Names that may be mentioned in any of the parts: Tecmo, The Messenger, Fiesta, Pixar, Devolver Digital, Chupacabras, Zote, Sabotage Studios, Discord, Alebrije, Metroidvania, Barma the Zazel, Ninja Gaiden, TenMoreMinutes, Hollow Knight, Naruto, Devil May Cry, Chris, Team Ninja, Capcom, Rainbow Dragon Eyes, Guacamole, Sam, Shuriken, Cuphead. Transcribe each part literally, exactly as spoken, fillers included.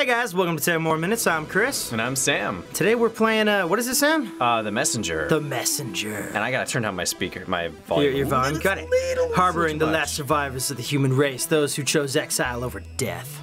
Hey guys, welcome to ten more minutes. I'm Chris. And I'm Sam. Today we're playing, uh, what is it, Sam? Uh, The Messenger. The Messenger. And I gotta turn down my speaker, my volume. Your, your volume, got it. Harboring the last survivors of the human race, those who chose exile over death.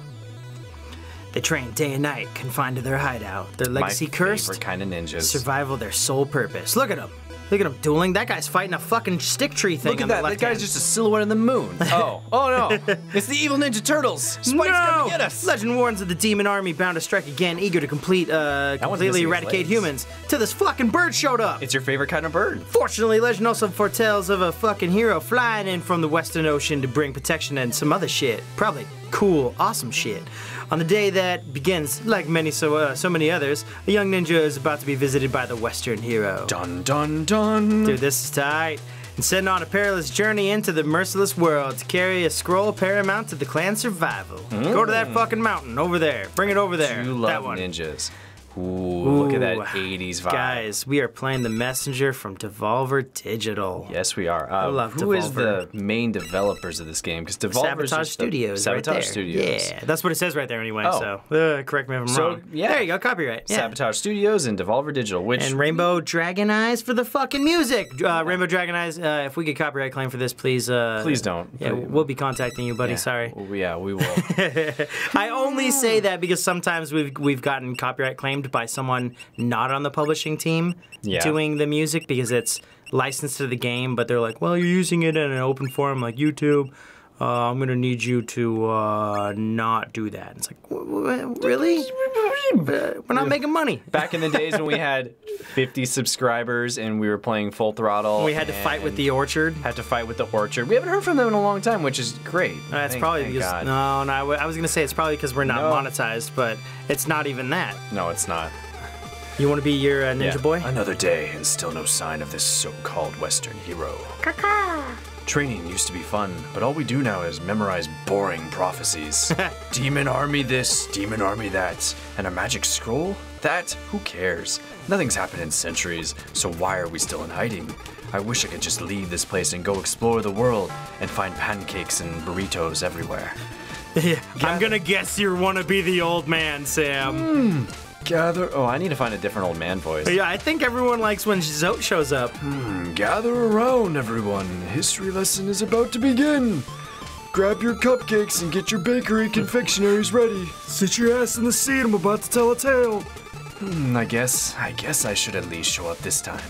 They trained day and night, confined to their hideout. Their legacy my cursed. My favorite kind of ninjas. Survival their sole purpose. Look at them. Look at him dueling. That guy's fighting a fucking stick tree thing. Look at that. That guy's just a silhouette in the moon. Oh. Oh no. It's the evil Ninja Turtles. Spike's gonna get us. Legend warns of the demon army bound to strike again, eager to complete, uh, completely eradicate humans. Till this fucking bird showed up. It's your favorite kind of bird. Fortunately, Legend also foretells of a fucking hero flying in from the Western Ocean to bring protection and some other shit. Probably cool, awesome shit. On the day that begins, like many so uh, so many others, a young ninja is about to be visited by the Western hero. Dun dun dun. Dude, this is tight. And sent on a perilous journey into the merciless world to carry a scroll paramount to the clan's survival. Mm. Go to that fucking mountain over there. Bring it over there. You love that one. Ninjas. Ooh, Ooh, look at that eighties vibe. Guys, we are playing The Messenger from Devolver Digital. Yes, we are. Uh, I love who Devolver. Who is the main developers of this game? Because Devolver's Sabotage Studios Sabotage right there. Studios. Yeah, that's what it says right there anyway, oh. so uh, correct me if I'm so, wrong. Yeah. There you go, copyright. Yeah. Sabotage Studios and Devolver Digital. Which and Rainbow Dragon Eyes for the fucking music. Uh, Rainbow Dragon Eyes, uh, if we get copyright claim for this, please. Uh, please don't. Yeah, please. We'll be contacting you, buddy. Yeah. Sorry. Well, yeah, we will. I only say that because sometimes we've, we've gotten copyright claim by someone not on the publishing team yeah. doing the music because it's licensed to the game, but they're like, well, you're using it in an open forum like YouTube. Uh, I'm gonna need you to uh, not do that. It's like, really? We're not making money. Back in the days when we had fifty subscribers and we were playing Full Throttle, we had to fight with the Orchard. Had to fight with the Orchard. We haven't heard from them in a long time, which is great. That's uh, probably because God. no, no. I, w I was gonna say it's probably because we're not no. monetized, but it's not even that. No, it's not. You want to be your uh, ninja yeah. boy? Another day and still no sign of this so-called Western hero. Caca. Training used to be fun, but all we do now is memorize boring prophecies. Demon army this, demon army that, and a magic scroll? That? Who cares? Nothing's happened in centuries, so why are we still in hiding? I wish I could just leave this place and go explore the world and find pancakes and burritos everywhere. Yeah, I'm gonna guess you wanna be the old man, Sam. Mm. Gather. Oh, I need to find a different old man voice. Yeah, I think everyone likes when Zote shows up. Hmm, gather around, everyone. History lesson is about to begin. Grab your cupcakes and get your bakery confectionaries ready. Sit your ass in the seat. I'm about to tell a tale. Hmm, I guess. I guess I should at least show up this time.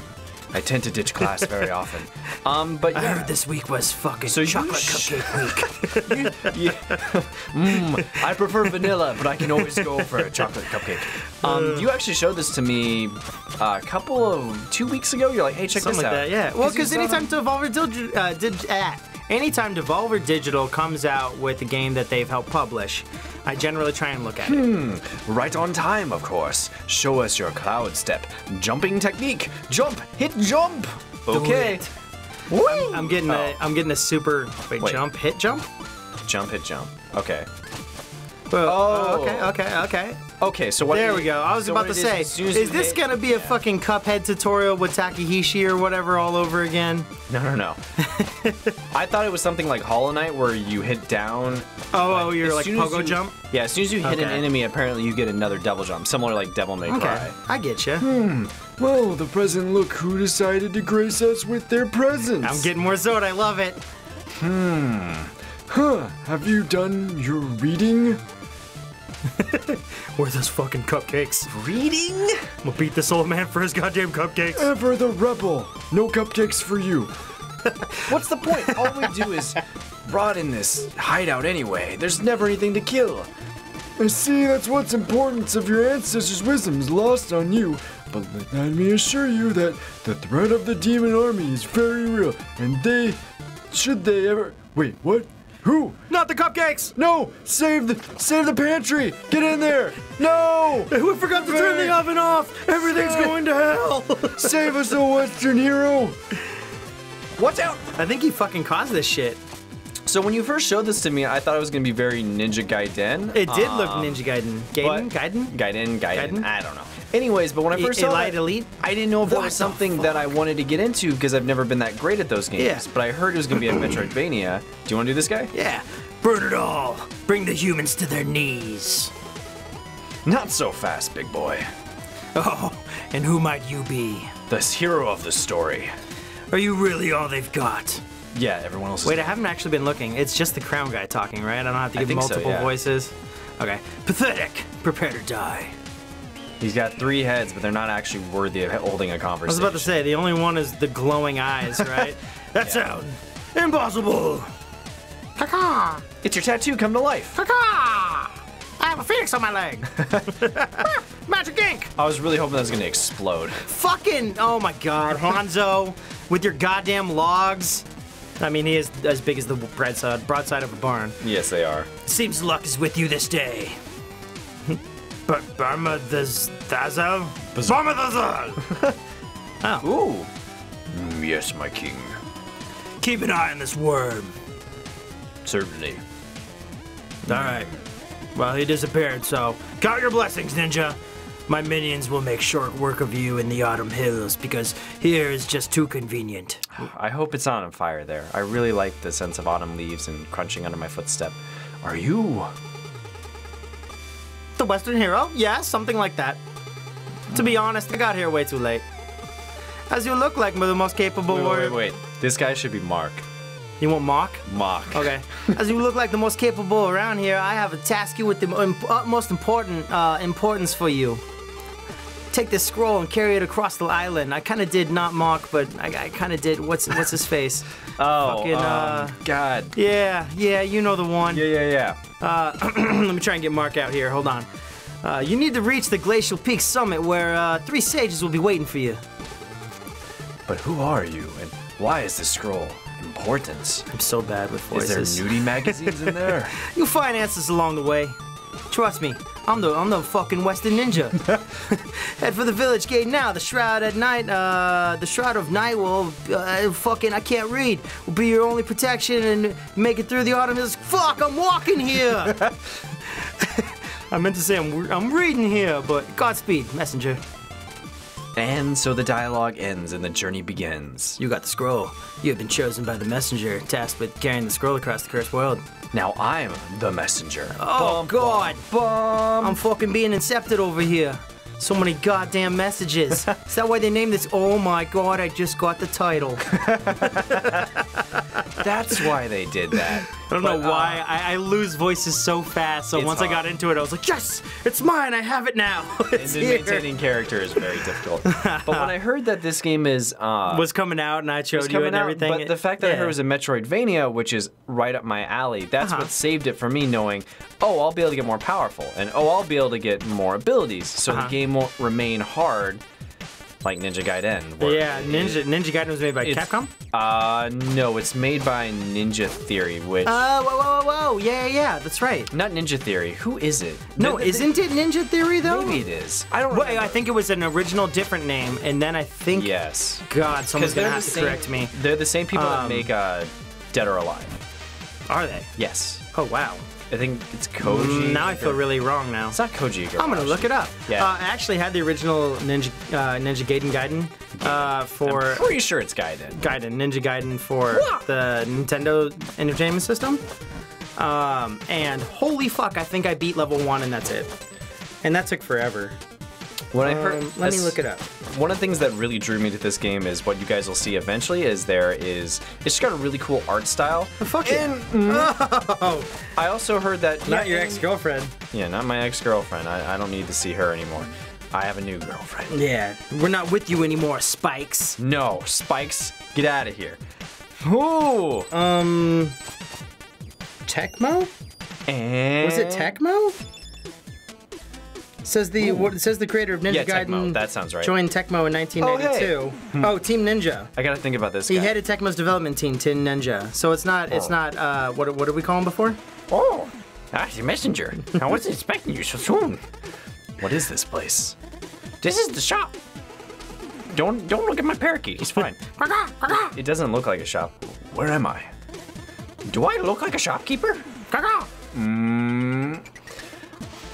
I tend to ditch class very often. Um, but yeah. I heard this week was fucking so chocolate cupcake week. you, mm, I prefer vanilla, but I can always go for a chocolate cupcake. Um, you actually showed this to me a couple of two weeks ago. You're like, hey, check Something this like out. That, yeah. Well, because anytime Devolver did, uh, did uh, anytime Devolver Digital comes out with a game that they've helped publish, I generally try and look at hmm. it. Right on time, of course. Show us your cloud step. Jumping technique. Jump. Hit jump. Okay. I'm, I'm getting oh. a I'm getting a super wait, wait. jump, hit jump? Jump, hit jump. Okay. Well, oh, okay, okay, okay. Okay, so what There we go. I was so about to say, is, is this going to be a fucking Cuphead tutorial with Takehishi or whatever all over again? No, no, no. I thought it was something like Hollow Knight where you hit down. Oh, oh you're like pogo you, jump? Yeah, as soon as you hit okay. an enemy, apparently you get another double jump, similar like Devil May Cry. Okay, I get you. Hmm. Well, the present look who decided to grace us with their presence. I'm getting more Zote. I love it. Hmm. Huh. Have you done your reading? Where are those fucking cupcakes? Reading? I'm gonna beat this old man for his goddamn cupcakes. Ever the rebel. No cupcakes for you. What's the point? All we do is rot in this hideout anyway. There's never anything to kill. I see that's what's importance of your ancestors' wisdom is lost on you. But let me assure you that the threat of the demon army is very real. And they... Should they ever... Wait, what? Who? Not the cupcakes! No! Save the save the pantry! Get in there! No! We forgot to turn the oven off! Everything's save. going to hell! Save us, the Western hero! Watch out! I think he fucking caused this shit. So when you first showed this to me, I thought it was gonna be very Ninja Gaiden. It did um, look Ninja Gaiden. Gaiden? Gaiden? Gaiden? Gaiden? I don't know. Anyways, but when I first e saw Elite it, Elite? I didn't know if that was something fuck? that I wanted to get into because I've never been that great at those games. Yeah. But I heard it was gonna be a Metroidvania. Do you want to do this guy? Yeah. Burn it all. Bring the humans to their knees. Not so fast, big boy. Oh, and who might you be? The hero of the story. Are you really all they've got? Yeah, everyone else is... Wait, I haven't actually been looking. It's just the crown guy talking, right? I don't have to give multiple so, yeah. voices. Okay. Pathetic. Prepare to die. He's got three heads, but they're not actually worthy of holding a conversation. I was about to say, the only one is the glowing eyes, right? That sound yeah. impossible. Caca. It's your tattoo come to life. Caca. I have a phoenix on my leg. Magic ink. I was really hoping that was going to explode. Fucking, oh my god, Hanzo, with your goddamn logs. I mean, he is as big as the broadside, broadside of a barn. Yes, they are. Seems luck is with you this day. But Barma the Zazel? Barma the Zazel! Ooh. Mm, yes, my king. Keep an eye on this worm. Certainly. Alright. Well, he disappeared, so count your blessings, ninja. My minions will make short work of you in the autumn hills, because here is just too convenient. I hope it's not on fire there. I really like the sense of autumn leaves and crunching under my footstep. Are you... the Western hero? Yeah, something like that. Mm. To be honest, I got here way too late. As you look like the most capable wait, warrior... Wait, wait, wait. This guy should be Mark. You want Mark? Mark. Okay. As you look like the most capable around here, I have a task you with the imp utmost important uh, importance for you. Take this scroll and carry it across the island. I kind of did not mock, but I, I kind of did. What's what's his face? Oh, Fucking, um, uh, God. Yeah, yeah, you know the one. Yeah, yeah, yeah. Uh, let me try and get Mark out here. Hold on. Uh, you need to reach the Glacial Peak summit where uh, three sages will be waiting for you. But who are you, and why is this scroll important? I'm so bad with voices. Is there nudie magazines in there? You'll find answers along the way. Trust me, I'm the I'm the fucking Western ninja. Head for the village gate now. The shroud at night, uh, the shroud of night will uh, fucking I can't read. Will be your only protection and make it through the autumn. Is fuck, I'm walking here. I meant to say I'm I'm reading here, but Godspeed, messenger. And so the dialogue ends and the journey begins. You got the scroll. You have been chosen by the messenger, tasked with carrying the scroll across the cursed world. Now I'm the messenger. Oh, bum, God. Bum. I'm fucking being incepted over here. So many goddamn messages. Is that why they named this? Oh, my God, I just got the title. That's why they did that. I don't but, know why. Uh, I, I lose voices so fast, so once hard. I got into it, I was like, yes! It's mine! I have it now! It's and here. Maintaining character is very difficult. But when I heard that this game is... Uh, was coming out, and I showed you and out, everything. But it, the fact that yeah. I heard it was a Metroidvania, which is right up my alley, that's uh-huh. what saved it for me, knowing, oh, I'll be able to get more powerful, and oh, I'll be able to get more abilities, so uh-huh. the game won't remain hard. Like Ninja Gaiden. Yeah, Ninja Ninja Gaiden was made by Capcom? Uh, no, it's made by Ninja Theory, which... Uh, whoa, whoa, whoa, whoa, yeah, yeah, that's right. Not Ninja Theory, who is it? No, isn't it Ninja Theory, though? Maybe it is. I don't know. I think it was an original different name, and then I think... Yes. God, someone's gonna have to correct me. They're the same people that make uh, Dead or Alive. Are they? Yes. Oh, wow. I think it's Koji. Now I feel really wrong now. It's not Koji. I'm going to look it up. Yeah. Uh, I actually had the original Ninja uh, Ninja Gaiden Gaiden uh, for... I'm pretty sure it's Gaiden. Gaiden. Ninja Gaiden for what? The Nintendo Entertainment System. Um, and holy fuck, I think I beat level one and that's it. And that took forever. When um, I heard, let me look it up. One of the things that really drew me to this game is what you guys will see eventually is there is, it's just got a really cool art style. Oh, fuck and, it. Mm, oh. I also heard that. Not yeah, your ex-girlfriend. Yeah, not my ex-girlfriend. I, I don't need to see her anymore. I have a new girlfriend. Yeah, we're not with you anymore, Spikes. No, Spikes, get out of here. Ooh. Um, Tecmo? And... Was it Tecmo? Says the what, says the creator of Ninja yeah, Gaiden. Tecmo. That sounds right. Joined Tecmo in nineteen ninety-two. Oh, hey. oh, Team Ninja. I gotta think about this. He guy. headed Tecmo's development team, Team Ninja. So it's not, oh. it's not. Uh, what what did we call him before? Oh, ah, the messenger. I wasn't expecting you so soon. What is this place? This is the shop. Don't don't look at my parakeet. He's fine. It doesn't look like a shop. Where am I? Do I look like a shopkeeper? Mmm.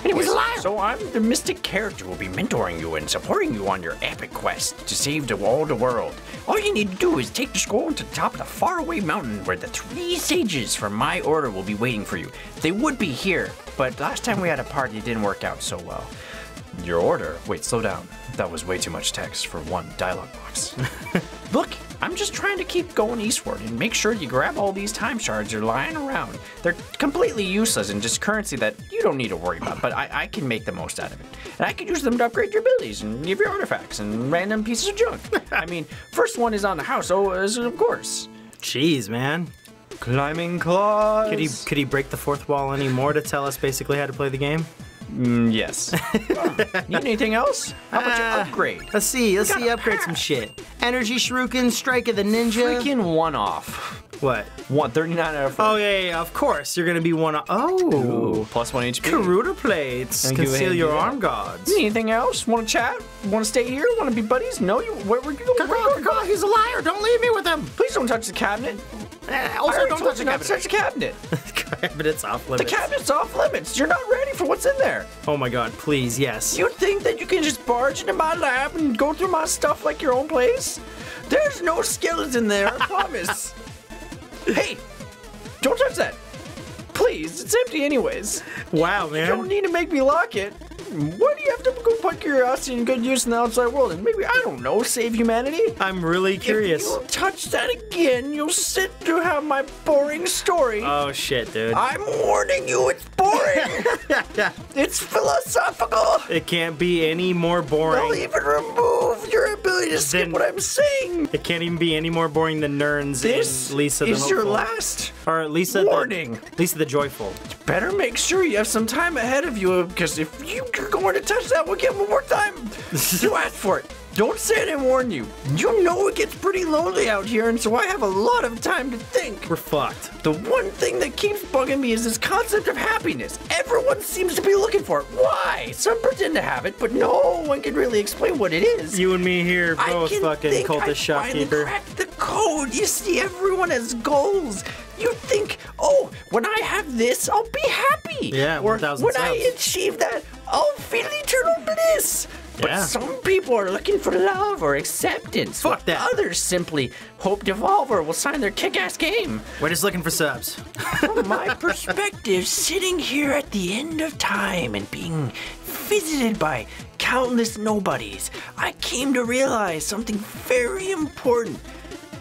Anyways, so I'm the mystic character who will be mentoring you and supporting you on your epic quest to save the all the world. All you need to do is take the scroll to the top of the faraway mountain where the three sages from my order will be waiting for you. They would be here, but last time we had a party it didn't work out so well. Your order? Wait, slow down. That was way too much text for one dialogue box. Look, I'm just trying to keep going eastward and make sure you grab all these time shards you're lying around. They're completely useless and just currency that you don't need to worry about, but I, I can make the most out of it. And I can use them to upgrade your abilities and give you artifacts and random pieces of junk. I mean, first one is on the house, so of course. Jeez, man. Climbing claws. Could he, could he break the fourth wall anymore to tell us basically how to play the game? Mm, yes. Oh, need anything else? How about uh, you upgrade? Let's see. Let's see. Upgrade path. Some shit. Energy shuriken, strike of the ninja. Freaking one off. What? One thirty-nine out of four. Oh yeah, yeah, of course. You're gonna be one off. Oh. Ooh, plus one H P. Karuta plates. And conceal your arm guards. Need anything else? Want to chat? Want to stay here? Want to be buddies? No, you. Where were you going? Go, go, he's a liar. Don't leave me with him. Please don't touch the cabinet. Uh, also, don't touch the cabinet. Touch the cabinet. Cabinet's off limits. The cabinet's off limits. You're not ready for what's in there. Oh my God, please, yes. You think that you can just barge into my lab and go through my stuff like your own place? There's no skeleton there, I promise. Hey, don't touch that. Please, it's empty anyways. Wow, man. You don't need to make me lock it. Why do you have to go put curiosity and good use in the outside world and maybe, I don't know, save humanity? I'm really curious. If you touch that again, you'll sit through how my boring story. Oh, shit, dude. I'm warning you, it's boring. It's philosophical. It can't be any more boring. They'll even remove your ability to skip then, what I'm saying. It can't even be any more boring than Nern's this and Lisa the This is your last or Lisa warning. The, Lisa the Joyful. You better make sure you have some time ahead of you, because if you You're going to touch that one again one more time. You asked for it. Don't say I didn't warn you. You know it gets pretty lonely out here, and so I have a lot of time to think. We're fucked. The one thing that keeps bugging me is this concept of happiness. Everyone seems to be looking for it. Why? Some pretend to have it, but no one can really explain what it is. You and me here, bro, fucking cultist shopkeeper. I cracked the code. You see, everyone has goals. You think, oh, when I have this, I'll be happy. Yeah, or one thousand when I achieve that, I'll feel eternal bliss. But yeah. Some people are looking for love or acceptance. Fuck that. Others simply hope Devolver will sign their kick-ass game. We're just looking for subs. From my perspective, sitting here at the end of time and being visited by countless nobodies, I came to realize something very important.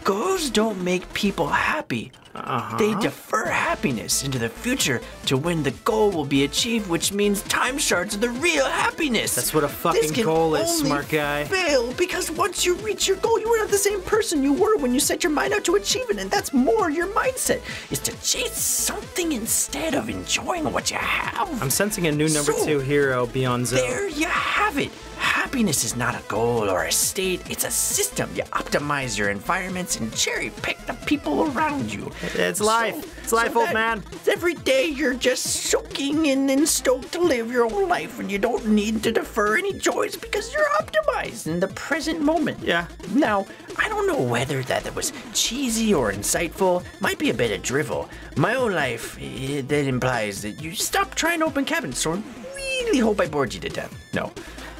Goals don't make people happy. Uh-huh. They defer happiness into the future to when the goal will be achieved, which means time shards are the real happiness. That's what a fucking goal is, smart guy. This can only fail because once you reach your goal, you are not the same person you were when you set your mind out to achieve it, and that's more your mindset, is to chase something instead of enjoying what you have. I'm sensing a new number so, two hero beyond Zone. There you have it. Happiness is not a goal or a state, it's a system. You optimize your environments and cherry pick the people around you. It's life. So, it's life, so old man. Every day you're just soaking in and stoked to live your own life, and you don't need to defer any joys because you're optimized in the present moment. Yeah. Now, I don't know whether that, that was cheesy or insightful. Might be a bit of drivel. My own life, it, that implies that you stop trying to open cabins, so I really hope I bored you to death. No.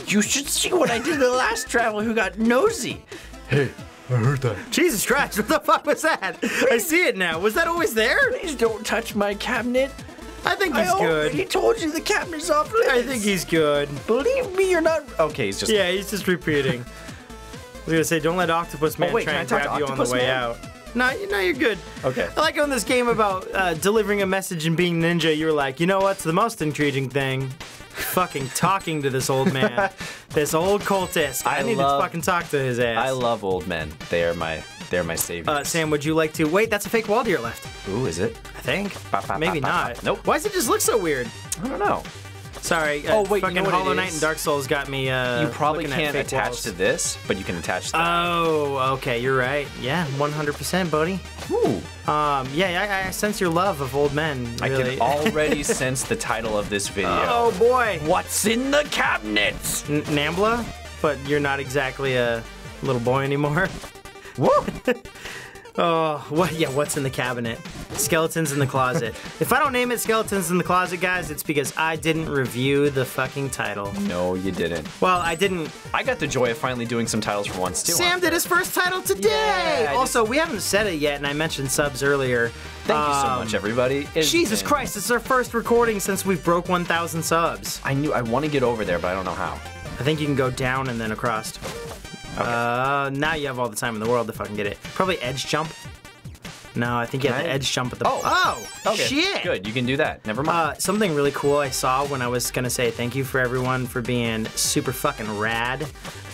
You should see what I did to the last traveler who got nosy. Hey, I heard that. Jesus Christ, what the fuck was that? Please, I see it now. Was that always there? Please don't touch my cabinet. I think he's I good. I already told you the cabinet's off limits. I think he's good. Believe me, you're not. Okay, he's just. Yeah, he's just repeating. I was gonna say, don't let Octopus Man oh, wait, try and grab you on the way man? out. No, no, you're good. Okay. I like on this game about uh, delivering a message and being ninja. You were like, you know what's the most intriguing thing? Fucking talking to this old man, this old cultist. I, I need love, to fucking talk to his ass. I love old men. They are my, they're my saviors. Uh, Sam, would you like to? Wait, that's a fake wall to your left. Ooh, is it? I think. Ba, ba, Maybe ba, not. Ba, ba. Nope. Why does it just look so weird? I don't know. Sorry. Oh uh, wait, fucking you know Hollow Knight and Dark Souls got me. Uh, you probably can't attach walls. to this, but you can attach. To that. Oh, okay, you're right. Yeah, one hundred percent, buddy. Ooh. Um, yeah, I, I sense your love of old men. Really. I can already sense the title of this video. Oh boy! What's in the cabinets? N Nambla, but you're not exactly a little boy anymore. Whoa! Oh, what? Yeah, what's in the cabinet? Skeletons in the Closet. If I don't name it Skeletons in the Closet, guys, it's because I didn't review the fucking title. No, you didn't. Well, I didn't. I got the joy of finally doing some titles for once, too. Sam did his first title today! Yeah, also, just... we haven't said it yet, and I mentioned subs earlier. Thank um, you so much, everybody. It's Jesus been... Christ, it's our first recording since we broke one thousand subs. I knew I want to get over there, but I don't know how. I think you can go down and then across. Okay. Uh, now you have all the time in the world to fucking get it. Probably edge jump. No, I think you can have I... to edge jump at the... Oh, oh okay. Shit! Good, you can do that. Never mind. Uh, something really cool I saw when I was gonna say thank you for everyone for being super fucking rad.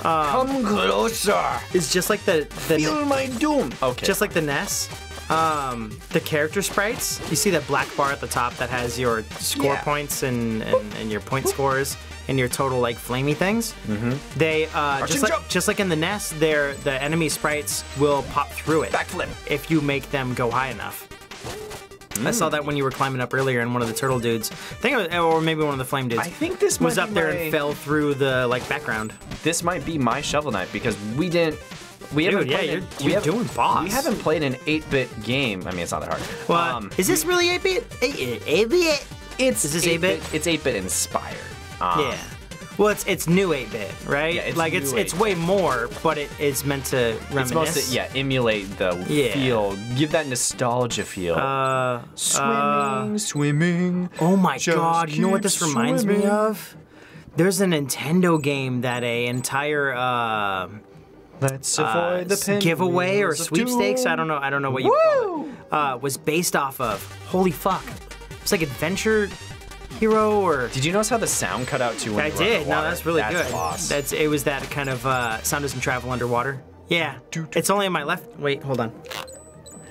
Um, Come closer! It's just like the... the Feel my doom! Okay. Just like the N E S. Um, the character sprites. You see that black bar at the top that has your score yeah. points and, and, and your point Oop. scores. And your total like flamey things. Mm-hmm. They uh, just like just like in the N E S, they're the enemy sprites will pop through it. Backflip if you make them go high enough. Mm. I saw that when you were climbing up earlier, and one of the turtle dudes, I think, it was, or maybe one of the flame dudes. I think this was up there my... and fell through the like background. This might be my Shovel Knight because we didn't. We haven't Dude, yeah, you're, we you're doing boss. We haven't played an eight bit game. I mean, it's not that hard. Well, um, is this really eight bit? eight bit? It's is this eight bit? It's eight bit inspired. Um, yeah, well, it's it's new eight bit, right? Yeah, it's like it's it's way more, but it is meant to reminisce. It's supposed to, yeah, emulate the yeah. feel, give that nostalgia feel. Uh, swimming, uh, swimming. Oh my God! You know what this reminds swimming. me of? There's a Nintendo game that a entire uh, let's uh, avoid the giveaway or sweepstakes. I don't know. I don't know what you call it. Uh, was based off of. Holy fuck! It's like adventure. Hero or did you notice how the sound cut out too? When I did. No, that's really that's good. Lost. That's it. Was that kind of uh, sound doesn't travel underwater? Yeah. It's only in my left. Wait, hold on.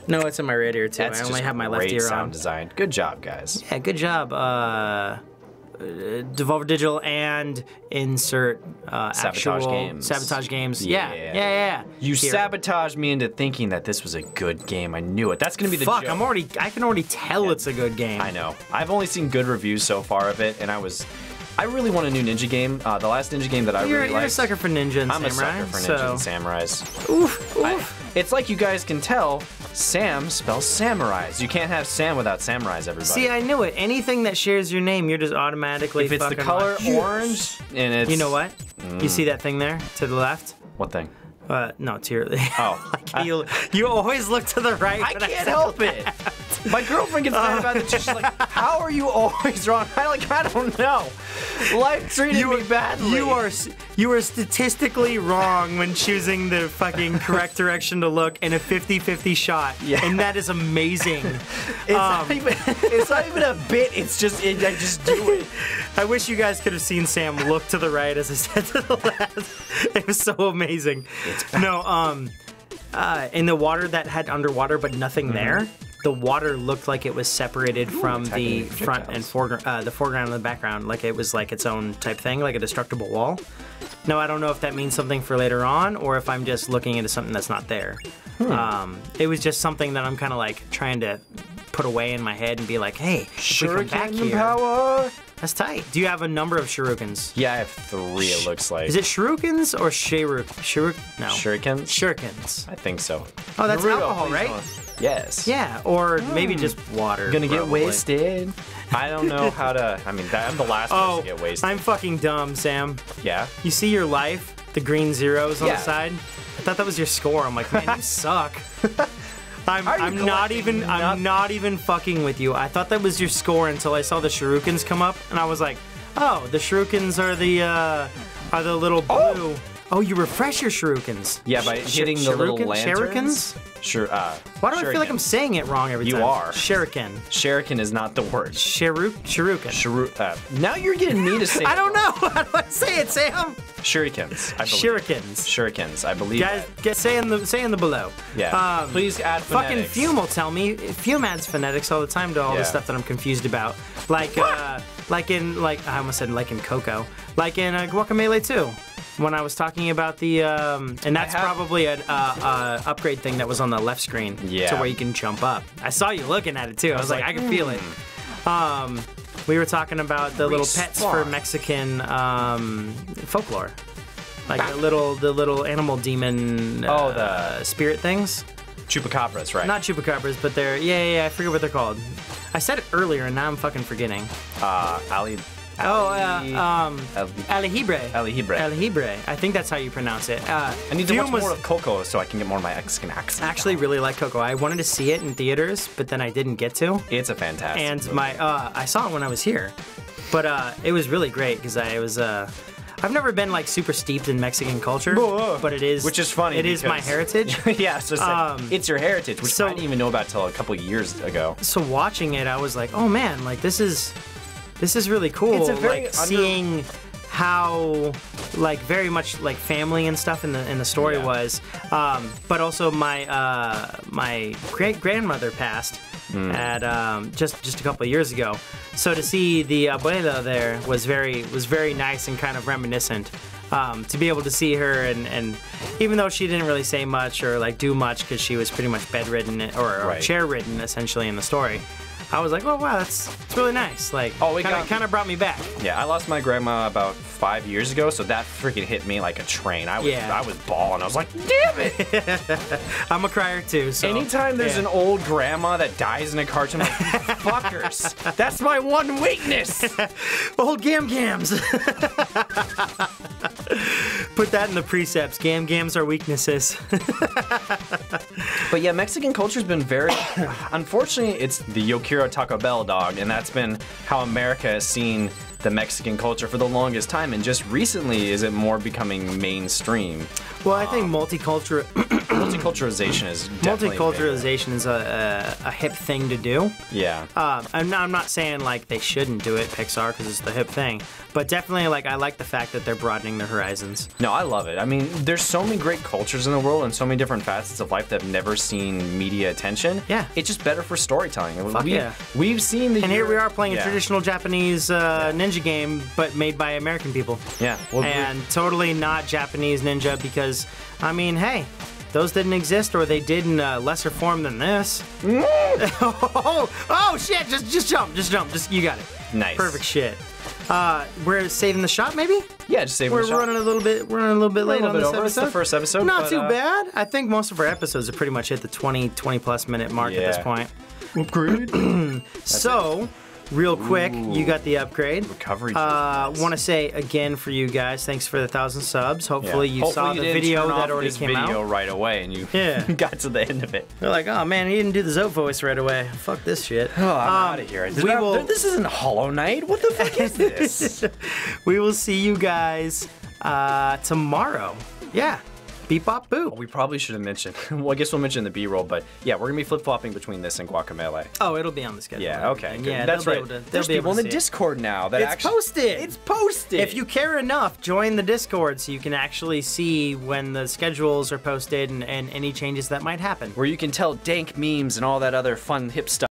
No, it's in my right ear too. That's I only have my left ear on. Sound design. Good job, guys. Yeah, good job. Uh, Devolver Digital and insert uh, sabotage games. Sabotage games. Yeah, yeah, yeah. yeah. You Here. sabotaged me into thinking that this was a good game. I knew it. That's gonna be the fuck. Joke. I'm already. I can already tell yeah. it's a good game. I know. I've only seen good reviews so far of it, and I was. I really want a new ninja game. Uh, the last ninja game that I you're, really liked. You're a sucker for ninja and I'm samurai. I'm a sucker for so. ninja and samurais. Oof, oof. I, it's like you guys can tell, Sam spells samurais. You can't have Sam without samurais, everybody. See, I knew it. Anything that shares your name, you're just automatically fucking... If it's fucking the color like, orange, and it's... You know what? Mm. You see that thing there to the left? What thing? Uh, no, to your... Oh. like I, you, you always look to the right. I can't I help it. My girlfriend gets mad about it. She's like, "How are you always wrong?" I like, I don't know. Life treated you me are, badly. You are you are statistically wrong when choosing the fucking correct direction to look in a fifty fifty shot, yeah. and that is amazing. It's, um, not even, it's not even a bit. It's just it, I just do it. I wish you guys could have seen Sam look to the right as I said to the left. It was so amazing. It's no, um, uh, in the water that had underwater but nothing mm-hmm. there. The water looked like it was separated Ooh, from the front and foreground, uh, the foreground and the background, like it was like its own type thing, like a destructible wall. Now, I don't know if that means something for later on, or if I'm just looking into something that's not there. Hmm. Um, it was just something that I'm kind of like trying to put away in my head and be like, hey, sure, if we come back here, power. That's tight. Do you have a number of shurikens? Yeah, I have three, Sh it looks like. Is it shurikens or shurikens? Shuruk no. Shurikens? Shurikens. I think so. Oh, that's Naruto, alcohol, right? Don't. Yes. Yeah, or mm. maybe just water. Gonna probably. get wasted. I don't know how to. I mean, that, I'm the last oh, person to get wasted. I'm fucking dumb, Sam. Yeah. You see your life, the green zeros on yeah. the side. I thought that was your score. I'm like, man, you suck. I'm, I'm not even. Nothing? I'm not even fucking with you. I thought that was your score until I saw the shurikens come up, and I was like, oh, the shurikens are the uh, are the little blue. Oh. Oh, you refresh your shurikens. Yeah, by Sh hitting the little lanterns. Sure. Uh, Why do shuriken. I feel like I'm saying it wrong every you time? You are. Shuriken. Shuriken is not the word. Shuruk. Shuriken. Shuruk. Uh, now you're getting me to say. I don't know. How do I say it, Sam? Shurikens. I believe. Shurikens. Shurikens. I believe. Guys, get say in the say in the below. Yeah. Um, Please add phonetics. Fucking Fume will tell me. Fume adds phonetics all the time to all yeah. the stuff that I'm confused about. Like uh, like in like I almost said like in Coco. Like in uh, Guacamole too. When I was talking about the, um, and that's probably an uh, uh, upgrade thing that was on the left screen yeah. to where you can jump up. I saw you looking at it too. I was, I was like, like, I can mm. feel it. Um, we were talking about the Respawn. little pets for Mexican um, folklore, like the little the little animal demon uh, oh, the... spirit things. Chupacabras, right? Not chupacabras, but they're, yeah, yeah, yeah, I forget what they're called. I said it earlier, and now I'm fucking forgetting. Uh, Ali... Oh, uh, um, Alebrije. Alebrije. Alebrije. I think that's how you pronounce it. Uh, I need to watch more of Coco so I can get more of my Mexican accent. I actually really like Coco. I wanted to see it in theaters, but then I didn't get to. It's a fantastic And movie. my, uh, I saw it when I was here, but uh, it was really great because I was, uh, I've never been like super steeped in Mexican culture, Whoa. but it is, which is funny. It is my heritage. yeah, so it's, um, like, it's your heritage, which so, I didn't even know about till a couple years ago. So watching it, I was like, oh man, like this is. This is really cool, it's a very like seeing how, like, very much like family and stuff in the in the story yeah. was. Um, but also my uh, my great grandmother passed mm. at um, just just a couple of years ago, so to see the abuela there was very was very nice and kind of reminiscent. Um, to be able to see her, and, and even though she didn't really say much or like do much because she was pretty much bedridden or, or right. chair-ridden essentially in the story. I was like, oh wow, that's, that's really nice. Like, oh, it kind of brought me back. Yeah, I lost my grandma about five years ago, so that freaking hit me like a train. I was, yeah. I was bawling. I was like, damn it! I'm a crier too. So anytime there's yeah. an old grandma that dies in a cartoon, I'm like, fuckers, that's my one weakness. Old gam gams. Put that in the precepts. Gam gams are weaknesses. But yeah, Mexican culture's been very. Unfortunately, it's the Yokiro Taco Bell dog, and that's been how America has seen the Mexican culture for the longest time, and just recently is it more becoming mainstream. Well, um, I think multicultural multiculturalization is definitely multiculturalization is a, a, a hip thing to do. Yeah. Um, I'm not, I'm not saying like they shouldn't do it, Pixar, because it's the hip thing, but definitely like I like the fact that they're broadening their horizons. No, I love it. I mean, there's so many great cultures in the world and so many different facets of life that have never seen media attention. Yeah. It's just better for storytelling. Fuck we, yeah. We've seen the. And year, here we are playing yeah. a traditional Japanese. Uh, yeah. Ninja game, but made by American people. Yeah. Well, and totally not Japanese ninja because, I mean, hey, those didn't exist or they did in a lesser form than this. Mm. oh, oh, shit, just just jump, just jump, just, you got it. Nice. Perfect shit. Uh, we're saving the shot, maybe? Yeah, just saving we're the shot. We're running a little bit, we're running a little bit late on bit this over. episode. It's the first episode. Not but, too uh, bad. I think most of our episodes have pretty much hit the twenty, twenty plus minute mark yeah. at this point. Upgrade. so... It. Real quick, Ooh, you got the upgrade. Recovery. I uh, want to say again for you guys, thanks for the thousand subs. Hopefully yeah. you Hopefully saw you the video that already came out. Video right away, and you yeah. got to the end of it. They're like, oh man, he didn't do the Zope voice right away. Fuck this shit. Oh, I'm um, out of here. This, we will, this isn't Hollow Knight. What the fuck is this? We will see you guys uh, tomorrow. Yeah. Beep, bop, boo. We probably should have mentioned, well, I guess we'll mention the B-roll, but yeah, we're gonna be flip-flopping between this and Guacamole. Oh, it'll be on the schedule. Yeah, okay, good. Yeah, that's right. To, There's people in the Discord it. now that it's actually- It's posted! It's posted! If you care enough, join the Discord so you can actually see when the schedules are posted and, and any changes that might happen. Where you can tell dank memes and all that other fun, hip stuff.